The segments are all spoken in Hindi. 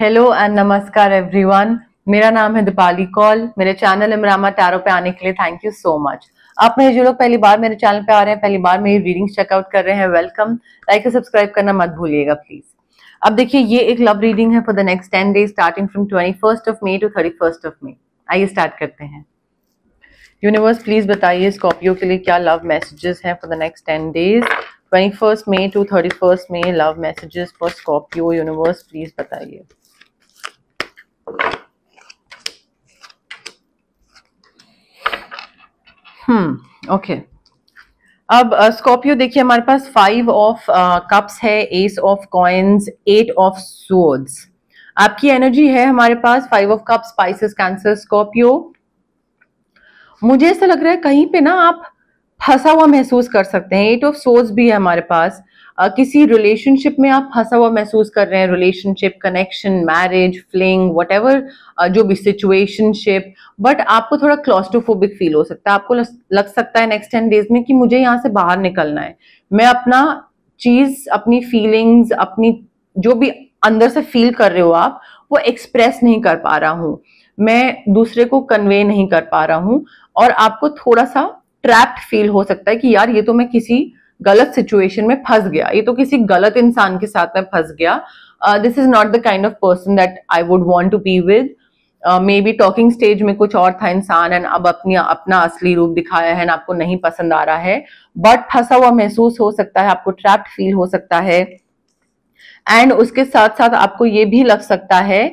हेलो एंड नमस्कार एवरीवन, मेरा नाम है दीपाली कॉल। मेरे चैनल इमरामा टैरो पे आने के लिए थैंक यू सो मच। आप में जो लोग पहली बार मेरे चैनल पे आ रहे हैं, पहली बार मेरी रीडिंग्स चेकआउट कर रहे हैं, वेलकम। लाइक और सब्सक्राइब करना मत भूलिएगा प्लीज। अब देखिए, ये एक लव रीडिंग है for the next 10 days starting from 21 May to 31 May. आइए स्टार्ट करते हैं। यूनिवर्स प्लीज बताइए स्कॉर्पियो के लिए क्या लव मैसेजेस हैं for the next 10 days 21 May to 31 May. Love messages for Scorpio, universe please बताइए। ओके। अब स्कॉर्पियो देखिए, हमारे पास 5 ऑफ कप्स है, ace of coins, 8 of swords. आपकी एनर्जी है हमारे पास 5 of cups, Pisces, Cancer, Scorpio. मुझे ऐसा लग रहा है कहीं पे ना आप फंसा हुआ महसूस कर सकते हैं। 8 ऑफ स्वॉर्ड्स भी है हमारे पास। किसी रिलेशनशिप में आप फंसा हुआ महसूस कर रहे हैं, relationship, connection, marriage, fling, whatever जो भी सिचुएशनशिप, बट आपको थोड़ा क्लॉस्ट्रोफोबिक फील हो सकता है। आपको लग सकता है नेक्स्ट 10 डेज में कि मुझे यहाँ से बाहर निकलना है, मैं अपना चीज, अपनी फीलिंग्स, अपनी जो भी अंदर से फील कर रहे हो आप, वो एक्सप्रेस नहीं कर पा रहा हूँ, मैं दूसरे को कन्वे नहीं कर पा रहा हूँ, और आपको थोड़ा सा ट्रैप्ड फील हो सकता है कि यार ये तो मैं किसी गलत सिचुएशन में फंस गया, ये तो किसी गलत इंसान के साथ में फंस गया। This is not the kind of person that I would want to be with. Maybe talking stage में कुछ और था इंसान, एंड अब अपना असली रूप दिखाया है एंड आपको नहीं पसंद आ रहा है, बट फंसा हुआ महसूस हो सकता है, आपको ट्रैप्ड फील हो सकता है। एंड उसके साथ साथ आपको ये भी लग सकता है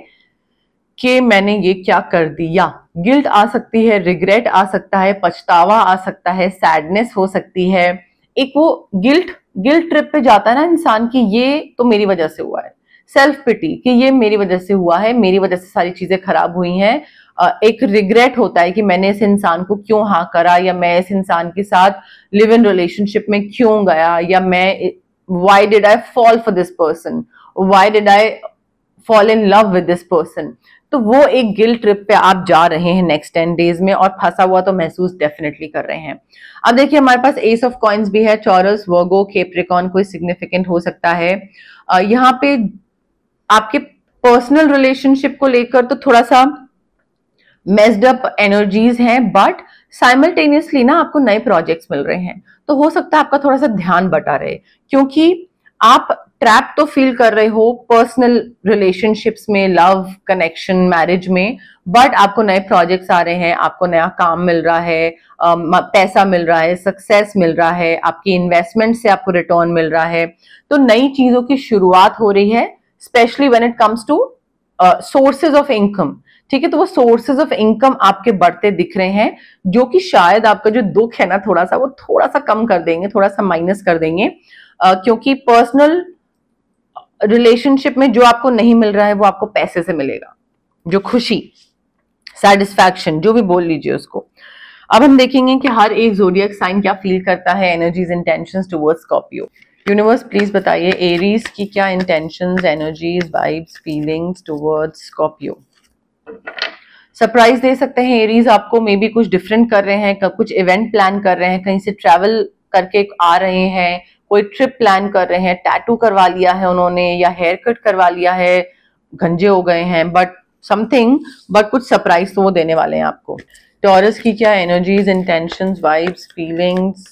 कि मैंने ये क्या कर दिया। गिल्ट आ सकती है, रिग्रेट आ सकता है, पछतावा आ सकता है, सैडनेस हो सकती है। एक वो गिल्ट ट्रिप पे जाता है ना इंसान की, ये तो मेरी वजह से हुआ है, सेल्फ पिटी कि ये मेरी वजह से हुआ है, मेरी वजह से सारी चीजें खराब हुई हैं। एक रिग्रेट होता है कि मैंने इस इंसान को क्यों हाँ करा, या मैं इस इंसान के साथ लिव इन रिलेशनशिप में क्यों गया, या मैं why did I fall for this person, why did I fall in love with this person. तो वो एक गिल्ट ट्रिप पे आप जा रहे हैं नेक्स्ट 10 डेज में, और फंसा हुआ तो महसूस डेफिनेटली कर रहे हैं। अब देखिए, हमारे पास एस ऑफ कॉइंस भी है, टॉरस, वर्गो, केप्रिकॉन कोई सिग्निफिकेंट हो सकता है। यहाँ पे आपके पर्सनल रिलेशनशिप को लेकर तो थोड़ा सा मेस्ड अप एनर्जीज हैं, बट साइमल्टेनियसली ना आपको नए प्रोजेक्ट्स मिल रहे हैं, तो हो सकता है आपका थोड़ा सा ध्यान बटा रहे, क्योंकि आप ट्रैप तो फील कर रहे हो पर्सनल रिलेशनशिप्स में, लव, कनेक्शन, मैरिज में, बट आपको नए प्रोजेक्ट्स आ रहे हैं, आपको नया काम मिल रहा है, पैसा मिल रहा है, सक्सेस मिल रहा है, आपकी इन्वेस्टमेंट से आपको रिटर्न मिल रहा है, तो नई चीजों की शुरुआत हो रही है, specially when it comes to sources of income. ठीक है, तो वो सोर्सेज ऑफ इनकम आपके बढ़ते दिख रहे हैं, जो कि शायद आपका जो दुख है ना थोड़ा सा, वो थोड़ा सा कम कर देंगे, थोड़ा सा माइनस कर देंगे, क्योंकि पर्सनल रिलेशनशिप में जो आपको नहीं मिल रहा है वो आपको पैसे से मिलेगा, जो खुशी, सेटिस्फैक्शन, जो भी बोल लीजिए उसको। अब हम देखेंगे कि हर एक ज़ोडियक साइन क्या फील करता है, energies, intentions towards Scorpio. Universe please बताइए एरीज की क्या intentions, energies, vibes, feelings towards Scorpio. Surprise दे सकते हैं एरीज आपको, मे बी कुछ डिफरेंट कर रहे हैं, कुछ इवेंट प्लान कर रहे हैं, कहीं से ट्रैवल करके आ रहे हैं, कोई ट्रिप प्लान कर रहे हैं, टैटू करवा लिया है उन्होंने, या हेयर कट करवा लिया है, गंजे हो गए हैं, बट समथिंग, बट कुछ सरप्राइज तो वो देने वाले हैं आपको। टॉरस की क्या energies, intentions, vibes, feelings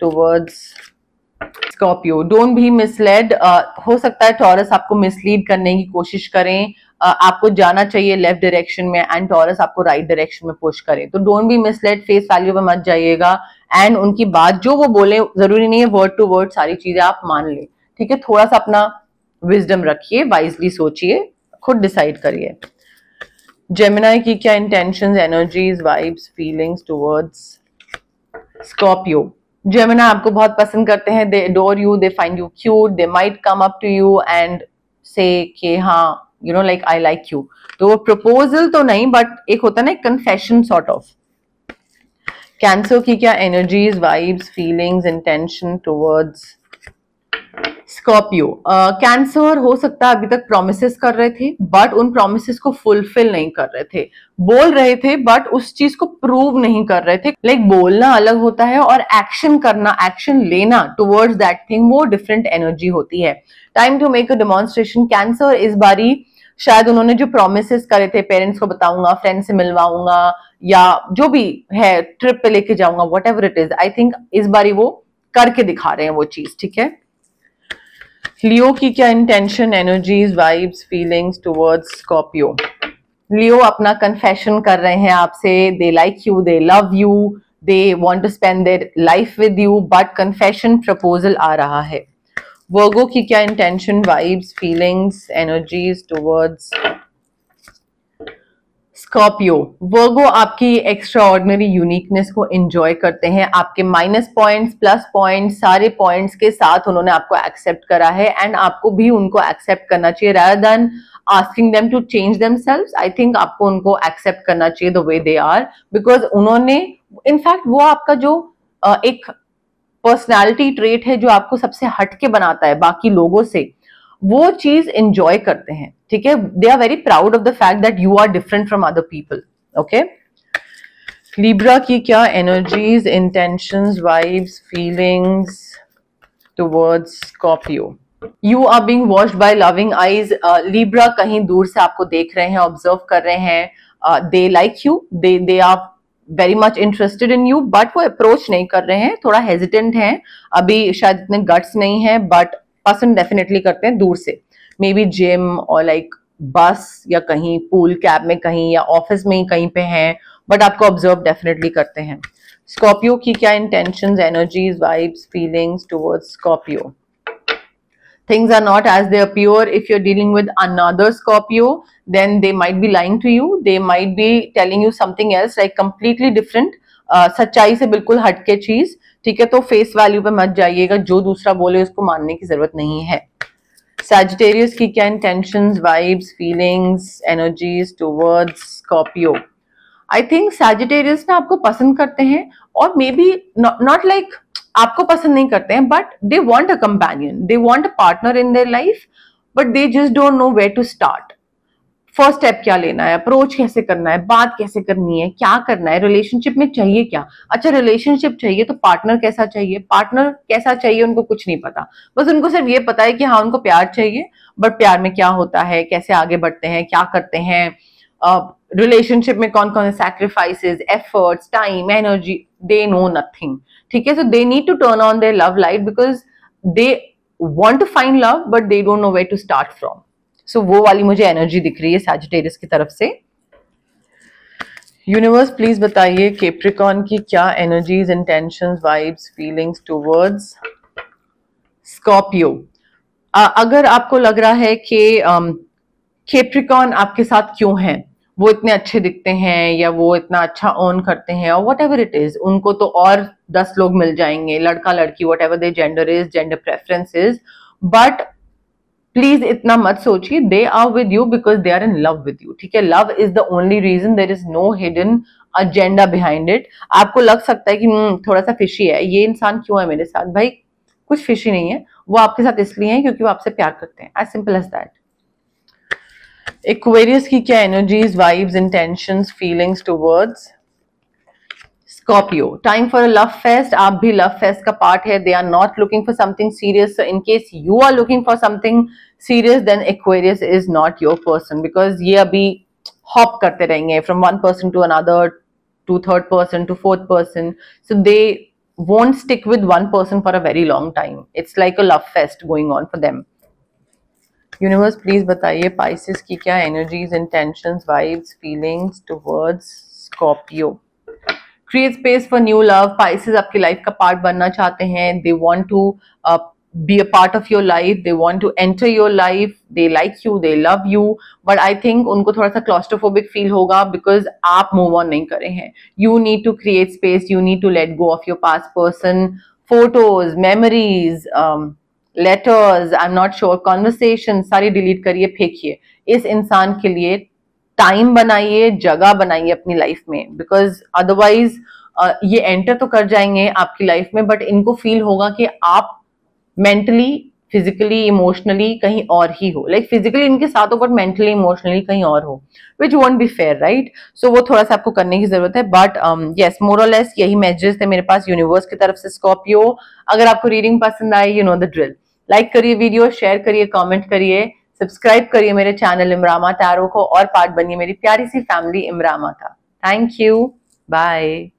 towards Scorpio. Don't be misled, हो सकता है टॉरस आपको मिसलीड करने की कोशिश करें, आपको जाना चाहिए लेफ्ट डायरेक्शन में एंड टॉरस आपको राइट डायरेक्शन में पुश करें, तो don't be misled, face value पे मत जाइएगा, एंड उनकी बात जो वो बोले, जरूरी नहीं है वर्ड टू वर्ड सारी चीजें आप मान लें। ठीक है, थोड़ा सा अपना विजडम रखिए, वाइजली सोचिए, खुद डिसाइड करिए। जेमिनी की क्या intentions, energies, vibes, feelings towards Scorpio. Gemini आपको बहुत पसंद करते हैं, they adore you, they find you cute, they might come up to you and say कि हाँ you know like I like you, तो वो प्रपोजल तो नहीं बट एक होता ना कन्फेशन सॉर्ट ऑफ। कैंसर की क्या energies, vibes, feelings, intention towards Scorpio. Cancer हो सकता है अभी तक प्रॉमिसेस कर रहे थे बट उन प्रॉमिसेस को फुलफिल नहीं कर रहे थे, बोल रहे थे बट उस चीज को प्रूव नहीं कर रहे थे। लाइक बोलना अलग होता है और एक्शन करना, एक्शन लेना टुवर्ड्स दैट थिंग, वो डिफरेंट एनर्जी होती है। Time to make a demonstration. Cancer इस बारी शायद उन्होंने जो प्रोमिसेस करे थे पेरेंट्स को बताऊंगा, फ्रेंड से मिलवाऊंगा, या जो भी है ट्रिप पे लेके जाऊंगा, whatever it is, I think इस बारी वो करके दिखा रहे हैं वो चीज। ठीक है, लियो की क्या intention, energies, vibes, feelings towards Scorpio. Leo अपना कन्फेशन कर रहे हैं आपसे, they like you, they love you, they want to spend their life with you, but confession proposal आ रहा है। वर्गो की क्या intention, vibes, feelings, energies towards Scorpio. Virgo आपकी एक्स्ट्राऑर्डिनरी यूनिकनेस को एंजॉय करते हैं, आपके माइनस पॉइंट्स, प्लस पॉइंट्स, सारे पॉइंट्स के साथ उन्होंने आपको एक्सेप्ट करा है, एंड आपको भी उनको एक्सेप्ट करना चाहिए। Rather than asking them to change themselves, I think आपको उनको एक्सेप्ट करना चाहिए the way they are, because उन्होंने इनफैक्ट वो आपका जो एक पर्सनालिटी ट्रेट है जो आपको सबसे हटके बनाता है बाकी लोगों से, वो चीज एंजॉय करते हैं। ठीक है, they are very proud of the fact that you are different from other people. Okay, Libra की क्या energies, intentions, vibes, feelings towards Scorpio. You are being watched by loving eyes. Libra कहीं दूर से आपको देख रहे हैं, ऑब्जर्व कर रहे हैं। They like you, they are very much interested in you, but वो अप्रोच नहीं कर रहे हैं, थोड़ा हेजिटेंट हैं अभी, शायद इतने गट्स नहीं है, बट पसंद डेफिनेटली करते हैं दूर से, मे बी जिम और लाइक बस या कहीं पूल कैब में कहीं या ऑफिस में ही कहीं पे हैं, बट आपको ऑब्जर्व डेफिनेटली करते हैं। स्कॉर्पियो की क्या intentions, energies, vibes, feelings towards Scorpio. Things are not as they appear. If you're dealing with another Scorpio, then they might be lying to you. They might be telling you something else, like completely different. सच्चाई से बिल्कुल हटके चीज। ठीक है, तो फेस वैल्यू पे मत जाइएगा, जो दूसरा बोले उसको मानने की जरूरत नहीं है। सैजिटेरियस की क्या intentions, vibes, feelings, energies towards Scorpio. I think Sagittarius ना आपको पसंद करते हैं, और मे बी नॉट लाइक आपको पसंद नहीं करते हैं, but they want a companion, they want a partner in their life, but they just don't know where to start. First step क्या लेना है, अप्रोच कैसे करना है, बात कैसे करनी है, क्या करना है, रिलेशनशिप में चाहिए क्या। अच्छा, रिलेशनशिप चाहिए तो पार्टनर कैसा चाहिए, उनको कुछ नहीं पता, बस उनको सिर्फ ये पता है कि हाँ उनको प्यार चाहिए, बट प्यार में क्या होता है, कैसे आगे बढ़ते हैं, क्या करते हैं, रिलेशनशिप में कौन कौन से sacrifices, efforts, time, energy, they know nothing. ठीक है, so they need to turn on their love light, because they want to find love but they don't know where to start from. So वो वाली मुझे एनर्जी दिख रही है सैजिटेरियस की तरफ से। यूनिवर्स प्लीज बताइए केप्रिकॉन की क्या energies, intentions, vibes, feelings towards Scorpio. अगर आपको लग रहा है कि केप्रिकॉन आपके साथ क्यों है, वो इतने अच्छे दिखते हैं या वो इतना अच्छा अर्न करते हैं, और वट एवर इट इज, उनको तो और 10 लोग मिल जाएंगे, लड़का लड़की, whatever their gender is, gender preference is, but please इतना मत सोचिए, they are with you because they are in love with you. ठीक है, love is the only reason, there is no hidden agenda behind it. आपको लग सकता है कि थोड़ा सा फिशी है ये इंसान, क्यों है मेरे साथ, भाई कुछ फिशी नहीं है, वो आपके साथ इसलिए है क्योंकि वो आपसे प्यार करते हैं, as simple as that. Aquarius की क्या energies, vibes, intentions, feelings towards Scorpio. Time for a love fest, आप भी लव फेस्ट का पार्ट है। They are not looking for something serious, in case you are looking for something serious, then Aquarius is not your person, because ये अभी हॉप करते रहेंगे from one person to another, to third person, to fourth person, so they won't stick with one person for a very long time. It's like a love fest going on for them. Universe please बताइए पाइसेस की क्या energies, intentions, vibes, feelings towards Scorpio. Create space for new love. Pisces आपकी लाइफ का पार्ट बनना चाहते हैं, they want to be a part of your life, they want to enter your life, they like you, they love you, but I think उनको थोड़ा सा क्लॉस्ट्रोफोबिक फील होगा बिकॉज आप मूव ऑन नहीं करे हैं। You need to create space, you need to let go of your past person, photos, memories, letters, I am not sure, conversation, सारी डिलीट करिए, फेंकिए। इस इंसान के लिए टाइम बनाइए, जगह बनाइए अपनी लाइफ में, बिकॉज अदरवाइज ये एंटर तो कर जाएंगे आपकी लाइफ में, बट इनको फील होगा कि आप मेंटली, फिजिकली, इमोशनली कहीं और ही हो, लाइक फिजिकली इनके साथ हो बट मेंटली इमोशनली कहीं और हो, which won't be fair, right. So वो थोड़ा सा आपको करने की जरूरत है, बट येस, मोर और लेस यही मैसेजेस थे मेरे पास यूनिवर्स की तरफ से स्कॉर्पियो। अगर आपको रीडिंग पसंद आए, you know the drill, like करिए वीडियो, शेयर करिए, कमेंट करिए, सब्सक्राइब करिए मेरे चैनल इमरामा टैरो को और पार्ट बनिए मेरी प्यारी सी फैमिली इमरामा का। Thank you, bye.